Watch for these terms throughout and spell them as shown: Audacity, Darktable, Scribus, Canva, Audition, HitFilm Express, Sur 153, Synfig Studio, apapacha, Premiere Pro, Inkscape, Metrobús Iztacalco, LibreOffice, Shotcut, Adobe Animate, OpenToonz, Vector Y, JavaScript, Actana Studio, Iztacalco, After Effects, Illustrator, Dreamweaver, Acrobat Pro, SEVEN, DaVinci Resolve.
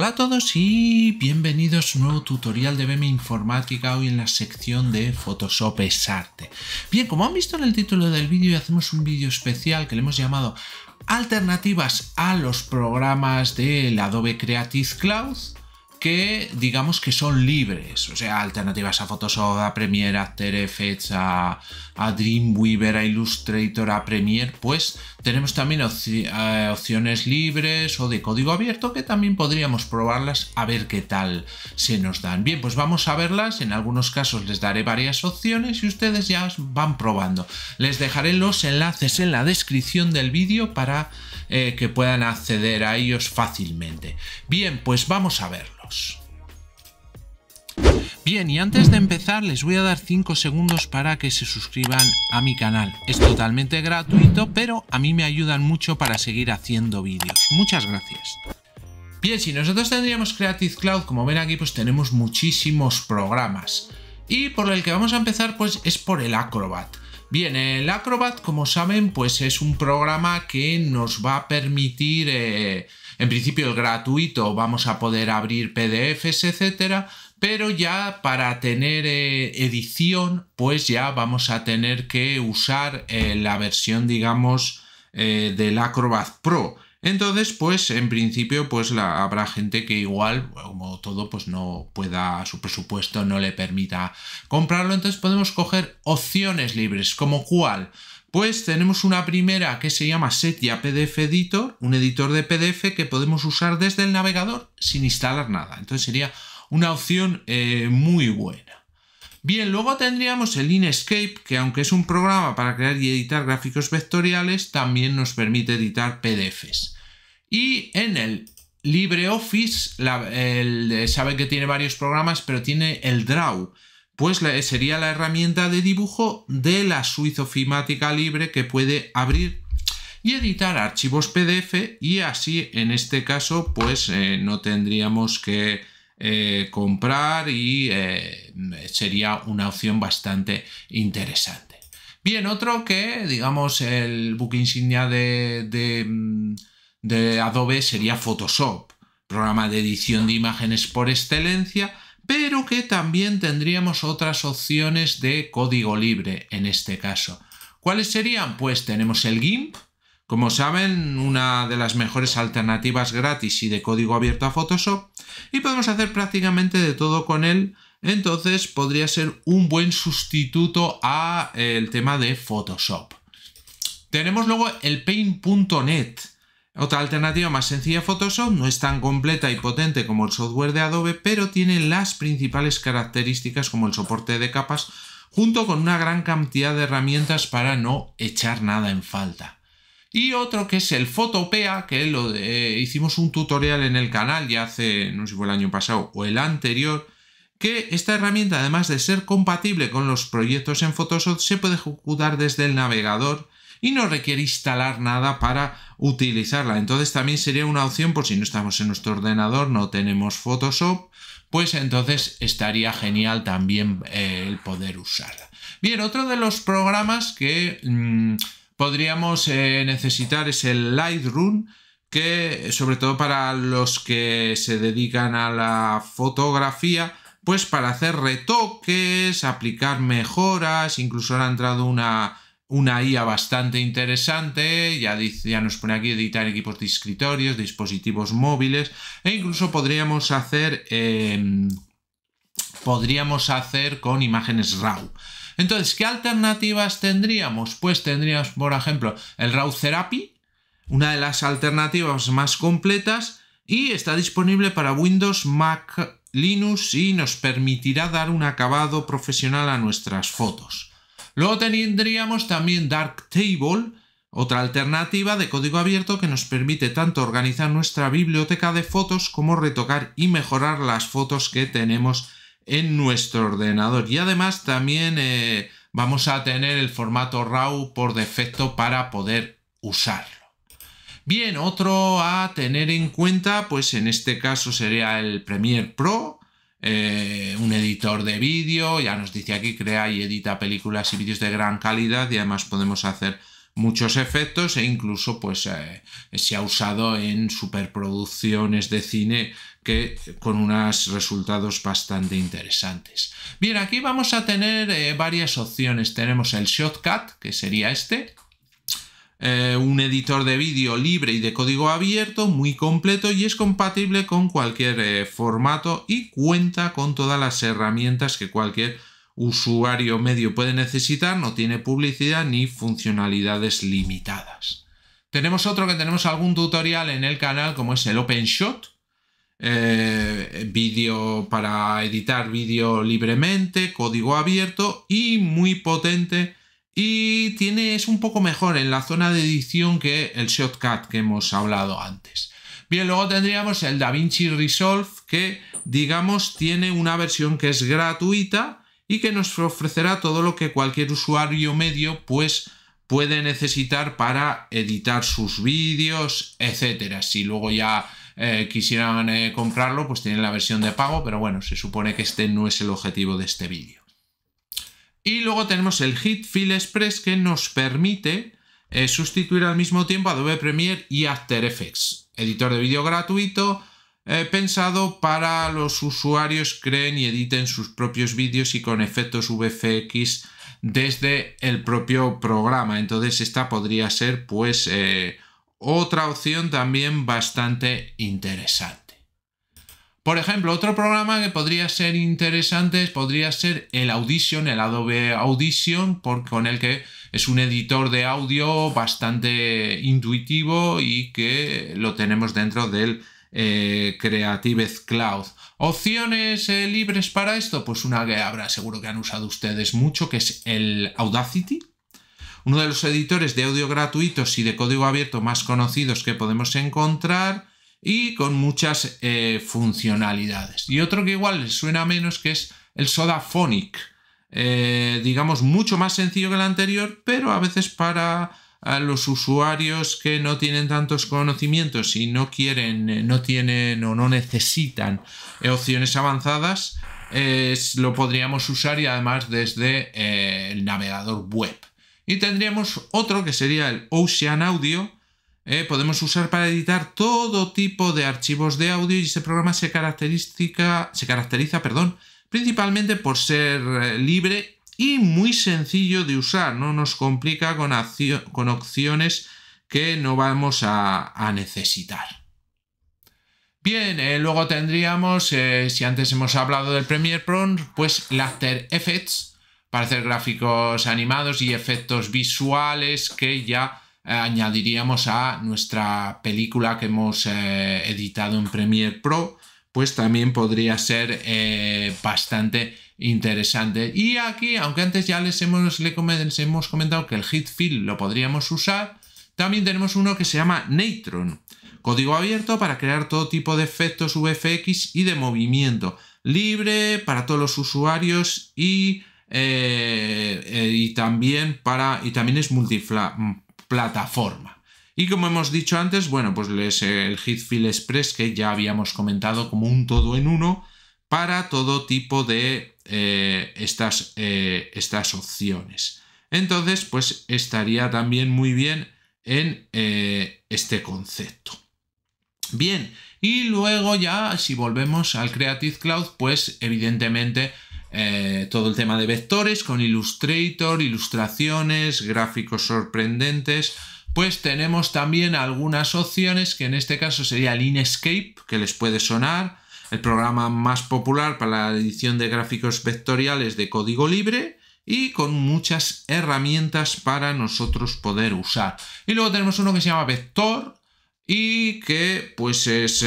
Hola a todos y bienvenidos a un nuevo tutorial de EBM Informática, hoy en la sección de Photoshop es arte. Bien, como han visto en el título del vídeo, hacemos un vídeo especial que le hemos llamado Alternativas a los programas del Adobe Creative Cloud, que digamos que son libres, o sea, alternativas a Photoshop, a Premiere, a After Effects, a Dreamweaver, a Illustrator, a Premiere, pues tenemos también opciones libres o de código abierto que también podríamos probarlas a ver qué tal se nos dan. Bien, pues vamos a verlas, en algunos casos les daré varias opciones y ustedes ya van probando. Les dejaré los enlaces en la descripción del vídeo para que puedan acceder a ellos fácilmente. Bien, pues vamos a verlos. Bien, y antes de empezar les voy a dar 5 segundos para que se suscriban a mi canal. Es totalmente gratuito, pero a mí me ayudan mucho para seguir haciendo vídeos. Muchas gracias. Bien, si nosotros tendríamos Creative Cloud, como ven aquí, pues tenemos muchísimos programas. Y por el que vamos a empezar, pues es por el Acrobat. Bien, el Acrobat, como saben, pues es un programa que nos va a permitir, en principio el gratuito, vamos a poder abrir PDFs, etcétera, pero ya para tener edición, pues ya vamos a tener que usar la versión, digamos, del Acrobat Pro. Entonces, pues en principio, pues habrá gente que igual, como todo, pues no pueda, su presupuesto no le permita comprarlo. Entonces podemos coger opciones libres, ¿como cuál? Pues tenemos una primera que se llama Setia PDF Editor, un editor de PDF que podemos usar desde el navegador sin instalar nada. Entonces sería una opción muy buena. Bien, luego tendríamos el Inkscape, que aunque es un programa para crear y editar gráficos vectoriales, también nos permite editar PDFs. Y en el LibreOffice, saben que tiene varios programas, pero tiene el Draw, pues sería la herramienta de dibujo de la suite ofimática libre que puede abrir y editar archivos PDF, y así en este caso pues no tendríamos que comprar y sería una opción bastante interesante. Bien, otro que digamos el buque insignia de Adobe sería Photoshop, programa de edición de imágenes por excelencia, pero que también tendríamos otras opciones de código libre en este caso. ¿Cuáles serían? Pues tenemos el GIMP, como saben, una de las mejores alternativas gratis y de código abierto a Photoshop, y podemos hacer prácticamente de todo con él. Entonces podría ser un buen sustituto a el tema de Photoshop. Tenemos luego el Paint.net, otra alternativa más sencilla a Photoshop, no es tan completa y potente como el software de Adobe, pero tiene las principales características como el soporte de capas, junto con una gran cantidad de herramientas para no echar nada en falta. Y otro que es el Photopea, que hicimos un tutorial en el canal ya hace, no sé si fue el año pasado o el anterior, que esta herramienta, además de ser compatible con los proyectos en Photoshop, se puede ejecutar desde el navegador y no requiere instalar nada para utilizarla. Entonces también sería una opción por si no estamos en nuestro ordenador, no tenemos Photoshop, pues entonces estaría genial también el poder usarla. Bien, otro de los programas que podríamos necesitar es el Lightroom, que sobre todo para los que se dedican a la fotografía, pues para hacer retoques, aplicar mejoras, incluso ahora ha entrado una IA bastante interesante, ya nos pone aquí editar equipos de escritorios, dispositivos móviles, e incluso podríamos hacer con imágenes RAW. Entonces, ¿qué alternativas tendríamos? Pues tendríamos, por ejemplo, el RawTherapee, una de las alternativas más completas, y está disponible para Windows, Mac, Linux, y nos permitirá dar un acabado profesional a nuestras fotos. Luego tendríamos también Darktable, otra alternativa de código abierto que nos permite tanto organizar nuestra biblioteca de fotos como retocar y mejorar las fotos que tenemos en nuestro ordenador, y además también vamos a tener el formato RAW por defecto para poder usarlo. Bien, otro a tener en cuenta, pues en este caso sería el Premiere Pro, un editor de vídeo, ya nos dice aquí, crea y edita películas y vídeos de gran calidad, y además podemos hacer muchos efectos e incluso pues, se ha usado en superproducciones de cine que con unos resultados bastante interesantes. Bien, aquí vamos a tener varias opciones. Tenemos el Shotcut, que sería este. Un editor de vídeo libre y de código abierto, muy completo y es compatible con cualquier formato y cuenta con todas las herramientas que cualquier usuario medio puede necesitar, no tiene publicidad ni funcionalidades limitadas. Tenemos otro que tenemos algún tutorial en el canal, como es el OpenShot, vídeo para editar vídeo libremente, código abierto y muy potente. Y es un poco mejor en la zona de edición que el Shotcut que hemos hablado antes. Bien, luego tendríamos el DaVinci Resolve, que digamos tiene una versión que es gratuita y que nos ofrecerá todo lo que cualquier usuario medio pues, puede necesitar para editar sus vídeos, etcétera. Si luego ya quisieran comprarlo, pues tienen la versión de pago, pero bueno, se supone que este no es el objetivo de este vídeo. Y luego tenemos el HitFilm Express, que nos permite sustituir al mismo tiempo Adobe Premiere y After Effects. Editor de vídeo gratuito, pensado para los usuarios que creen y editen sus propios vídeos y con efectos VFX desde el propio programa. Entonces esta podría ser pues otra opción también bastante interesante. Por ejemplo, otro programa que podría ser interesante podría ser el Audition, el Adobe Audition, con el que es un editor de audio bastante intuitivo y que lo tenemos dentro del Creative Cloud. ¿Opciones libres para esto? Pues una que habrá seguro que han usado ustedes mucho, que es el Audacity. Uno de los editores de audio gratuitos y de código abierto más conocidos que podemos encontrar, y con muchas funcionalidades. Y otro que igual les suena menos, que es el SodaPhonic, digamos mucho más sencillo que el anterior, pero a veces para los usuarios que no tienen tantos conocimientos y no quieren, no tienen o no necesitan opciones avanzadas, lo podríamos usar y además desde el navegador web. Y tendríamos otro que sería el Ocean Audio. Podemos usar para editar todo tipo de archivos de audio y este programa se caracteriza, principalmente por ser libre y muy sencillo de usar. No nos complica con opciones que no vamos a necesitar. Bien, luego tendríamos, si antes hemos hablado del Premiere Pro, pues el After Effects para hacer gráficos animados y efectos visuales que ya añadiríamos a nuestra película que hemos editado en Premiere Pro, pues también podría ser bastante interesante. Y aquí, aunque antes ya les hemos comentado que el HitFilm lo podríamos usar, también tenemos uno que se llama Natron, código abierto para crear todo tipo de efectos VFX y de movimiento, libre para todos los usuarios y también es multiplataforma. Y como hemos dicho antes, bueno, pues es el HitFilm Express, que ya habíamos comentado como un todo en uno para todo tipo de estas opciones. Entonces, pues estaría también muy bien en este concepto. Bien, y luego ya si volvemos al Creative Cloud, pues evidentemente todo el tema de vectores con Illustrator, ilustraciones, gráficos sorprendentes, pues tenemos también algunas opciones que en este caso sería el Inkscape, que les puede sonar, el programa más popular para la edición de gráficos vectoriales de código libre y con muchas herramientas para nosotros poder usar. Y luego tenemos uno que se llama Vector y que pues es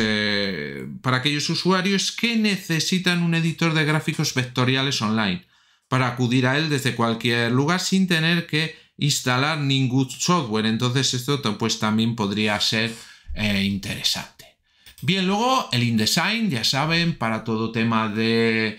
para aquellos usuarios que necesitan un editor de gráficos vectoriales online para acudir a él desde cualquier lugar sin tener que instalar ningún software. Entonces esto pues también podría ser interesante. Bien, luego el InDesign, ya saben, para todo tema de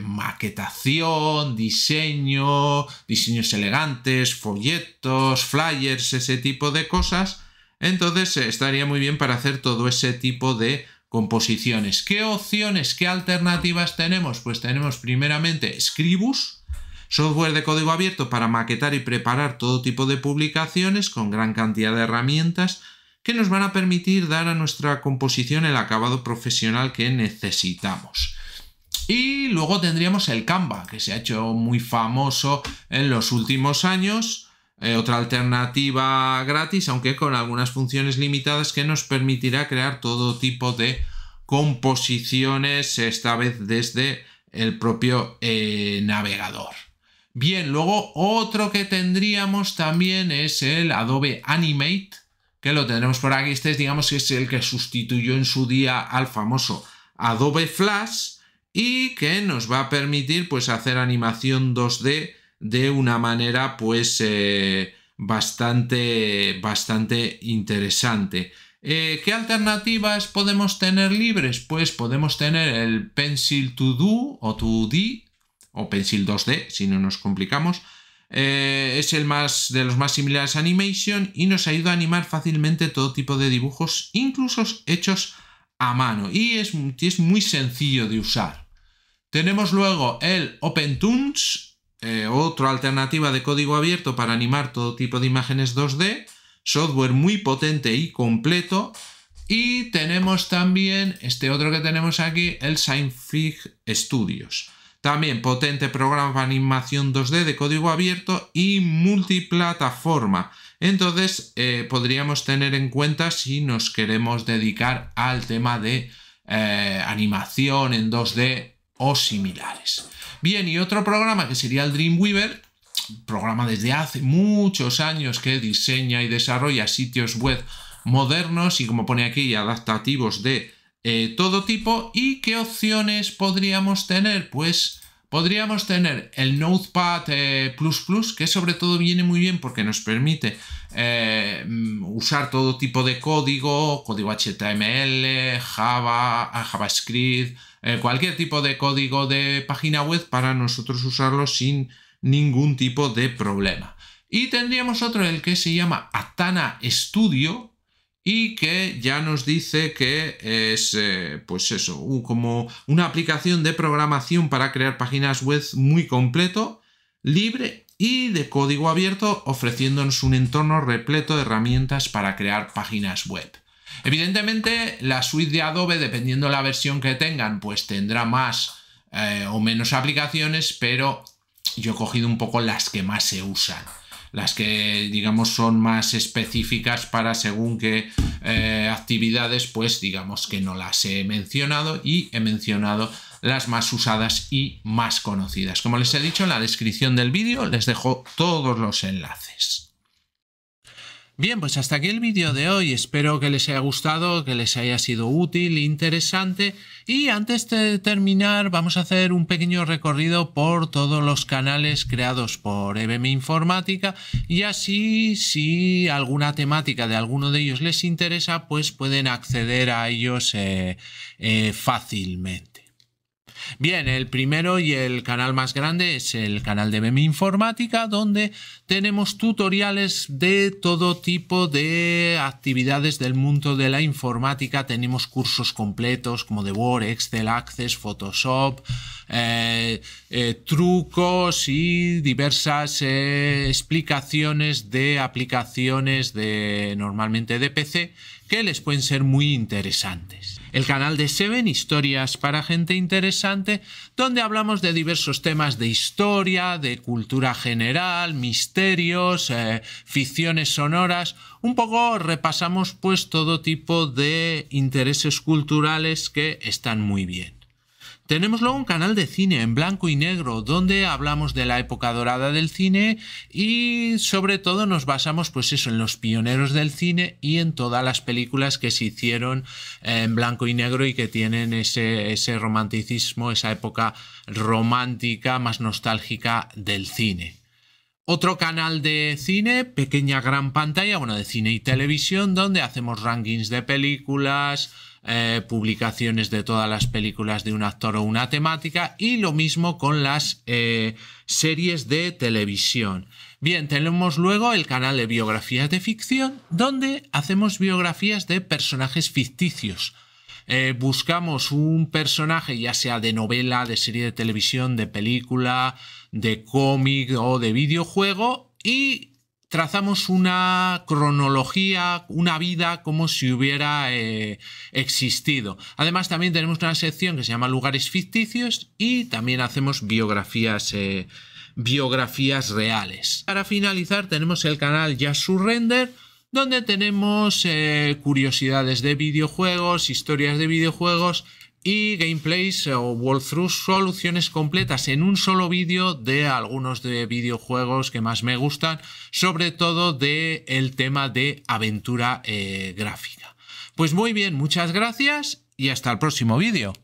maquetación, diseño, diseños elegantes, folletos, flyers, ese tipo de cosas. Entonces estaría muy bien para hacer todo ese tipo de composiciones. ¿Qué opciones, qué alternativas tenemos? Pues tenemos primeramente Scribus, Software de código abierto para maquetar y preparar todo tipo de publicaciones con gran cantidad de herramientas que nos van a permitir dar a nuestra composición el acabado profesional que necesitamos. Y luego tendríamos el Canva, que se ha hecho muy famoso en los últimos años. Otra alternativa gratis, aunque con algunas funciones limitadas, que nos permitirá crear todo tipo de composiciones, esta vez desde el propio navegador. Bien, luego otro que tendríamos también es el Adobe Animate, que lo tendremos por aquí. Este, digamos, es el que sustituyó en su día al famoso Adobe Flash y que nos va a permitir, pues, hacer animación 2D de una manera, pues, bastante interesante. ¿Qué alternativas podemos tener libres? Pues podemos tener el Pencil2D o Pencil2D, si no nos complicamos. Es el más de los más similares a Animation y nos ayuda a animar fácilmente todo tipo de dibujos, incluso hechos a mano. Y es muy sencillo de usar. Tenemos luego el OpenToonz, otra alternativa de código abierto para animar todo tipo de imágenes 2D. Software muy potente y completo. Y tenemos también este otro que tenemos aquí, el Synfig Studio. También potente programa para animación 2D de código abierto y multiplataforma. Entonces podríamos tener en cuenta si nos queremos dedicar al tema de animación en 2D o similares. Bien, y otro programa que sería el Dreamweaver, programa desde hace muchos años que diseña y desarrolla sitios web modernos y, como pone aquí, adaptativos de todo tipo. ¿Y qué opciones podríamos tener? Pues podríamos tener el Notepad++, que sobre todo viene muy bien porque nos permite usar todo tipo de código, HTML, Java, JavaScript, cualquier tipo de código de página web para nosotros usarlo sin ningún tipo de problema. Y tendríamos otro, el que se llama Actana Studio, y que ya nos dice que es, pues eso, como una aplicación de programación para crear páginas web muy completo, libre y de código abierto, ofreciéndonos un entorno repleto de herramientas para crear páginas web. Evidentemente, la suite de Adobe, dependiendo la versión que tengan, pues tendrá más o menos aplicaciones, pero yo he cogido un poco las que más se usan, las que, digamos, son más específicas para según qué actividades, pues digamos que no las he mencionado, y he mencionado las más usadas y más conocidas. Como les he dicho, en la descripción del vídeo les dejo todos los enlaces. Bien, pues hasta aquí el vídeo de hoy. Espero que les haya gustado, que les haya sido útil, interesante. Y antes de terminar, vamos a hacer un pequeño recorrido por todos los canales creados por EBM Informática, y así, si alguna temática de alguno de ellos les interesa, pues pueden acceder a ellos fácilmente. Bien, el primero y el canal más grande es el canal de EBM Informática, donde tenemos tutoriales de todo tipo de actividades del mundo de la informática. Tenemos cursos completos como de Word, Excel, Access, Photoshop, trucos y diversas explicaciones de aplicaciones normalmente de PC, que les pueden ser muy interesantes. El canal de Seven, Historias para Gente Interesante, donde hablamos de diversos temas de historia, de cultura general, misterios, ficciones sonoras. Un poco repasamos, pues, todo tipo de intereses culturales que están muy bien. Tenemos luego un canal de cine en blanco y negro, donde hablamos de la época dorada del cine y sobre todo nos basamos, pues eso, en los pioneros del cine y en todas las películas que se hicieron en blanco y negro y que tienen ese romanticismo, esa época romántica más nostálgica del cine. Otro canal de cine, Pequeña Gran Pantalla, bueno, de cine y televisión, donde hacemos rankings de películas, publicaciones de todas las películas de un actor o una temática, y lo mismo con las series de televisión. Bien, tenemos luego el canal de biografías de ficción, donde hacemos biografías de personajes ficticios. Buscamos un personaje, ya sea de novela, de serie de televisión, de película, de cómic o de videojuego, y trazamos una cronología, una vida como si hubiera existido. Además, también tenemos una sección que se llama Lugares Ficticios y también hacemos biografías reales. Para finalizar, tenemos el canal Just Surrender, donde tenemos curiosidades de videojuegos, historias de videojuegos y gameplays o walkthroughs, soluciones completas en un solo vídeo de algunos de videojuegos que más me gustan, sobre todo del tema de aventura gráfica. Pues muy bien, muchas gracias y hasta el próximo vídeo.